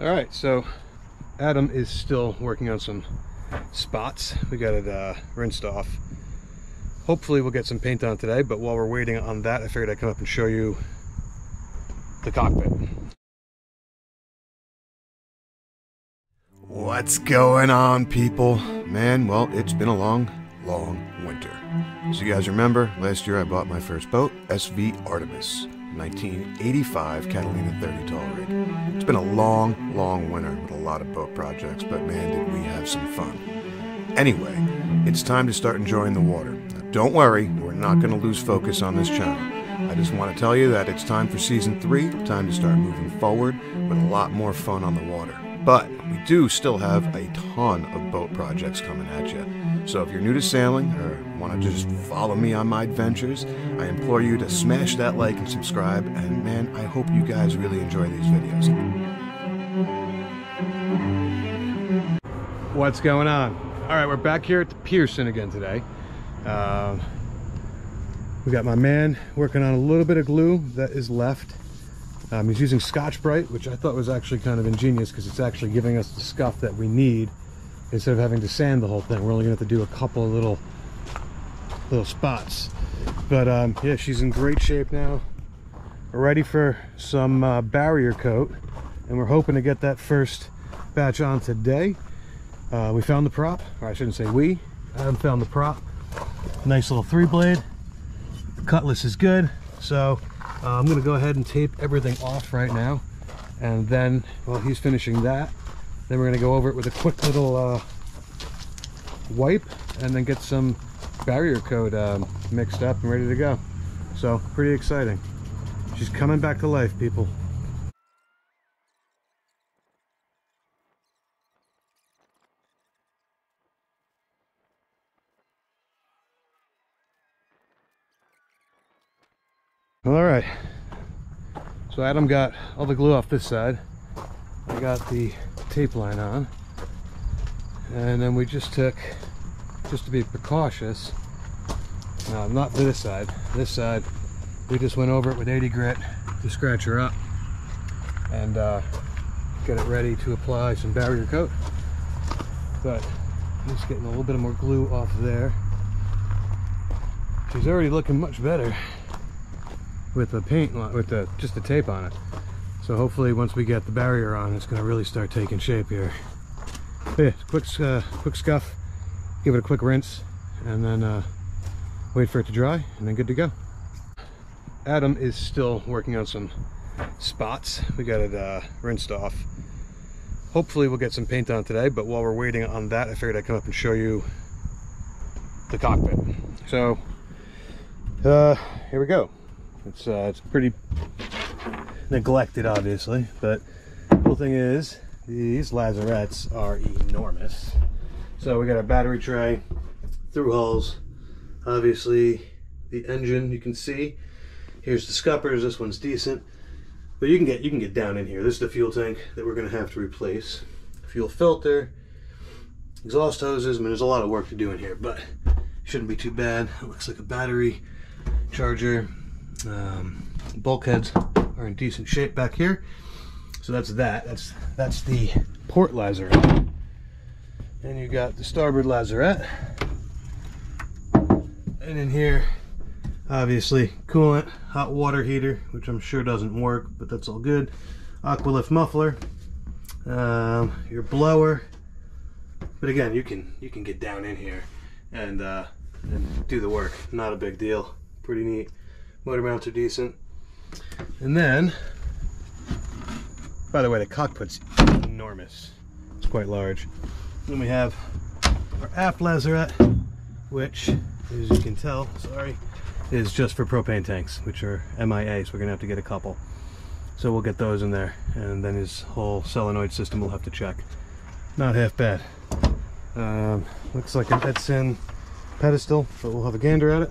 Alright, so Adam is still working on some spots. We got it rinsed off. Hopefully we'll get some paint on today, but while we're waiting on that, I figured I'd come up and show you the cockpit. What's going on, people? Man, well, it's been a long, long winter. So you guys remember, last year I bought my first boat, SV Artemis, 1985 Catalina 30 tall rig. It's been a long, long winter with a lot of boat projects, but man, did we have some fun. Anyway, it's time to start enjoying the water. Now, don't worry, we're not going to lose focus on this channel. I just want to tell you that it's time for season 3, time to start moving forward with a lot more fun on the water. But we do still have a ton of boat projects coming at you. So if you're new to sailing or want to just follow me on my adventures, I implore you to smash that like and subscribe. And man, I hope you guys really enjoy these videos. What's going on? All right, we're back here at the Pearson again today. We got my man working on a little bit of glue that is left. He's using Scotch-Brite, which I thought was actually kind of ingenious because it's actually giving us the scuff that we need instead of having to sand the whole thing. We're only going to have to do a couple of little spots. But yeah, she's in great shape now. We're ready for some barrier coat, and we're hoping to get that first batch on today. We found the prop, or I shouldn't say we. Adam found the prop. Nice little 3-blade. The cutlass is good, so I'm going to go ahead and tape everything off right now, and then while he's finishing that, then we're going to go over it with a quick little wipe and then get some barrier coat mixed up and ready to go. So pretty exciting. She's coming back to life, people. All right, so Adam got all the glue off this side. I got the tape line on, and then we just took, just to be precautious, not for this side, we just went over it with 80 grit to scratch her up and get it ready to apply some barrier coat. But I'm just getting a little bit more glue off there. She's already looking much better with the paint, with the just the tape on it. So hopefully once we get the barrier on, it's gonna really start taking shape here. But yeah, quick scuff, give it a quick rinse, and then wait for it to dry, and then good to go. Adam is still working on some spots. We got it rinsed off. Hopefully we'll get some paint on today, but while we're waiting on that, I figured I'd come up and show you the cockpit. So here we go. It's pretty neglected, obviously, but the cool thing is these lazarettes are enormous. So we got a battery tray, through hulls, obviously the engine you can see. Here's the scuppers. This one's decent, but you can get down in here. This is the fuel tank that we're going to have to replace. Fuel filter, exhaust hoses. I mean, there's a lot of work to do in here, but shouldn't be too bad. It looks like a battery charger. Bulkheads are in decent shape back here, so that's the port lazarette. And you got the starboard lazarette, and in here obviously coolant, hot water heater, which I'm sure doesn't work, but that's all good. Aqualift muffler, your blower. But again, you can get down in here and do the work. Not a big deal. Pretty neat. Motor mounts are decent. And then, by the way, the cockpit's enormous. It's quite large. Then we have our aft lazarette, which, as you can tell, sorry, is just for propane tanks, which are MIA, so we're gonna have to get a couple. So we'll get those in there, and then his whole solenoid system we'll have to check. Not half bad. Looks like an Edson pedestal, but we'll have a gander at it.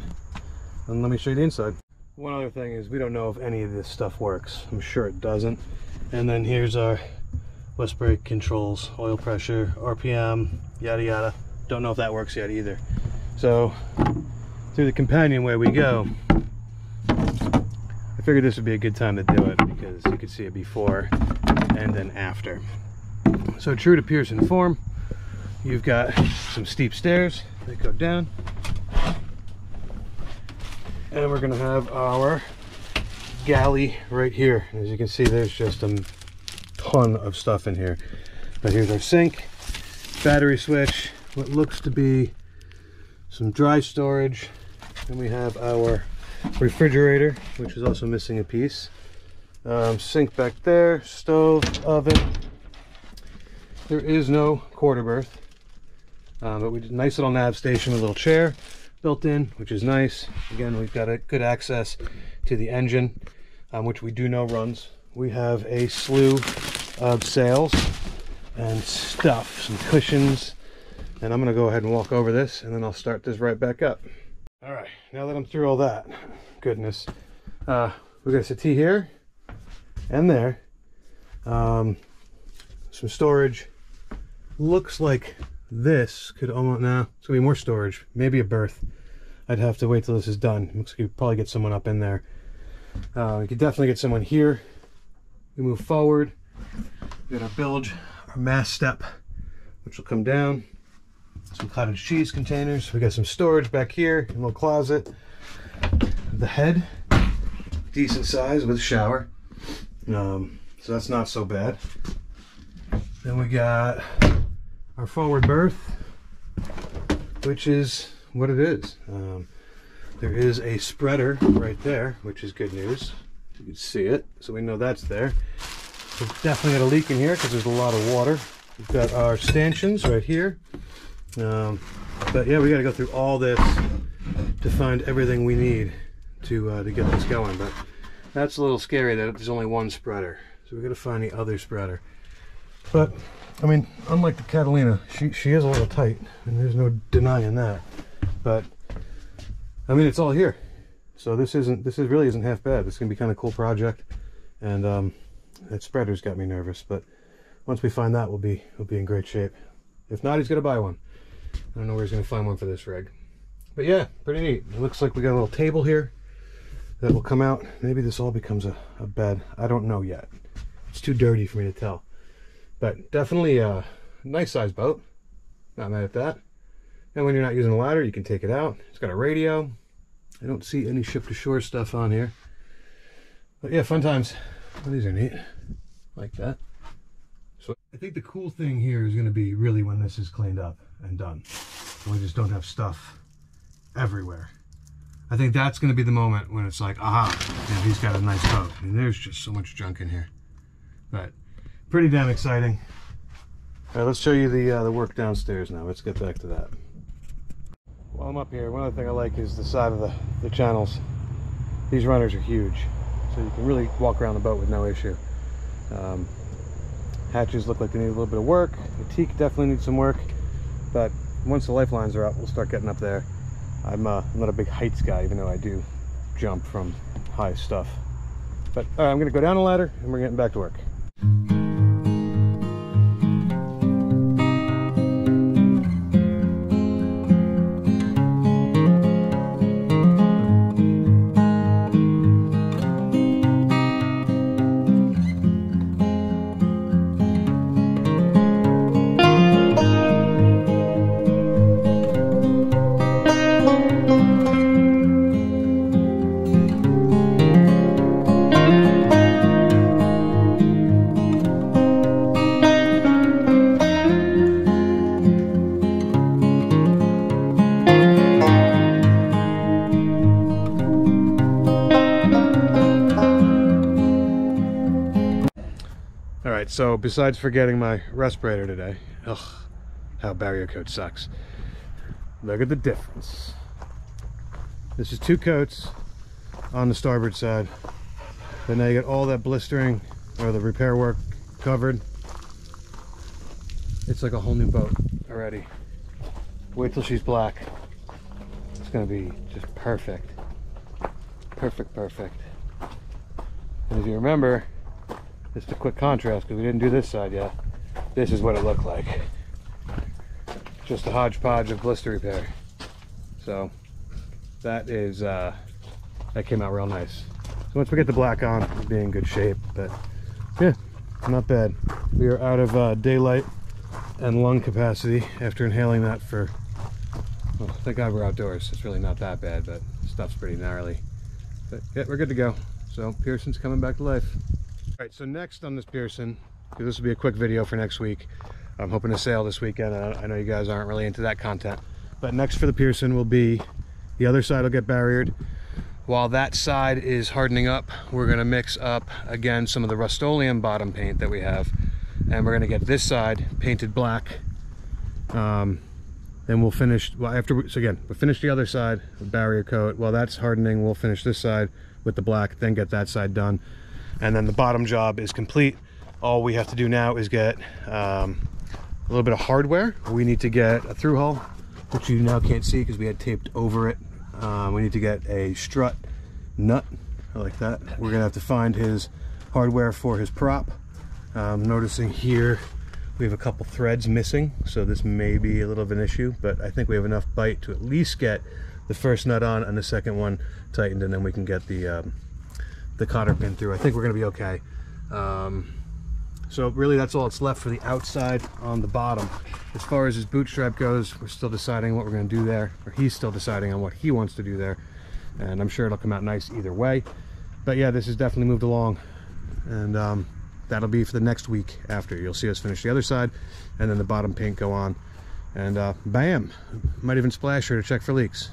And let me show you the inside. One other thing is we don't know if any of this stuff works. I'm sure it doesn't. And then here's our Westbrake controls, oil pressure, RPM, yada yada. Don't know if that works yet either. So through the companionway we go. I figured this would be a good time to do it because you could see it before and then after. after. So true to Pearson form, you've got some steep stairs that go down, and we're gonna have our galley right here. As you can see, there's just a ton of stuff in here. But here's our sink, battery switch, what looks to be some dry storage, and we have our refrigerator, which is also missing a piece. Sink back there, stove, oven. There is no quarter berth, but we did a nice little nav station with a little chair built in, which is nice. Again, we've got a good access to the engine, which we do know runs. We have a slew of sails and stuff, some cushions, and I'm gonna go ahead and walk over this, and then I'll start this right back up. All right, now that I'm through all that goodness, we're gonna settee here and there. Some storage. Looks like this could almost, now it's gonna be more storage, maybe a berth. I'd have to wait till this is done. Looks like you could probably get someone up in there. You could definitely get someone here. We move forward, we got our bilge, our mast step, which will come down. Some cottage cheese containers. We got some storage back here, a little closet. The head, decent size with a shower, so that's not so bad. Then we got our forward berth, which is what it is. There is a spreader right there, which is good news. You can see it, so we know that's there. We've definitely got a leak in here because there's a lot of water. We've got our stanchions right here. But yeah, we got to go through all this to find everything we need to get this going. But that's a little scary that there's only one spreader, so we got to find the other spreader. But I mean, unlike the Catalina, she is a little tight, and there's no denying that. But I mean, it's all here, so this really isn't half bad. This is gonna be kind of cool project, and that spreader's got me nervous. But once we find that, we'll be in great shape. If not, he's gonna buy one. I don't know where he's gonna find one for this rig. But yeah, pretty neat. It looks like we got a little table here that will come out. Maybe this all becomes a bed. I don't know yet. It's too dirty for me to tell. But definitely a nice size boat. Not mad at that. And when you're not using a ladder, you can take it out. It's got a radio. I don't see any ship to shore stuff on here. But yeah, fun times. Well, these are neat. Like that. So I think the cool thing here is going to be really when this is cleaned up and done. We just don't have stuff everywhere. I think that's going to be the moment when it's like, aha, yeah, he's got a nice boat. I mean, there's just so much junk in here. But pretty damn exciting. All right, let's show you the work downstairs now. Let's get back to that. While I'm up here, one other thing I like is the side of the channels. These runners are huge, so you can really walk around the boat with no issue. Hatches look like they need a little bit of work. The teak definitely needs some work, but once the lifelines are up, we'll start getting up there. I'm not a big heights guy, even though I do jump from high stuff. But all right, I'm gonna go down the ladder, and we're getting back to work. So besides forgetting my respirator today, ugh, how barrier coat sucks. Look at the difference. This is two coats on the starboard side, but now you get all that blistering or the repair work covered. It's like a whole new boat already. Wait till she's black. It's gonna be just perfect. Perfect, perfect. And if you remember, just a quick contrast, because we didn't do this side yet. This is what it looked like. Just a hodgepodge of blister repair. So that is, that came out real nice. So once we get the black on, we'll be in good shape. But yeah, Not bad. We are out of daylight and lung capacity after inhaling that for, well, thank God we're outdoors. It's really not that bad, but stuff's pretty gnarly. But yeah, we're good to go. So Pearson's coming back to life. All right, so next on this Pearson, because this will be a quick video for next week, I'm hoping to sail this weekend. I know you guys aren't really into that content, but next for the Pearson will be the other side will get barriered. While that side is hardening up, we're gonna mix up again some of the Rust-Oleum bottom paint that we have, and we're gonna get this side painted black. Then we'll finish, well, after we, so again, we'll finish the other side with barrier coat. While that's hardening, we'll finish this side with the black, then get that side done. And then the bottom job is complete. All we have to do now is get a little bit of hardware. We need to get a through hull, which you now can't see because we had taped over it. We need to get a strut nut, like that. We're gonna have to find his hardware for his prop. Noticing here we have a couple threads missing, so this may be a little of an issue, but I think we have enough bite to at least get the first nut on and the second one tightened, and then we can get the cotter pin through. I think we're gonna be okay. So really that's all that's left for the outside on the bottom. As far as his boot strap goes, we're still deciding what we're gonna do there, or he's still deciding on what he wants to do there. And I'm sure it'll come out nice either way. But yeah, this has definitely moved along. And that'll be for the next week after. You'll see us finish the other side and then the bottom paint go on. And bam, might even splash her to check for leaks.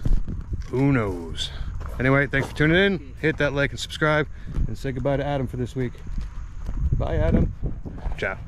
Who knows? Anyway, thanks for tuning in. Hit that like and subscribe, and say goodbye to Adam for this week. Bye, Adam. Ciao.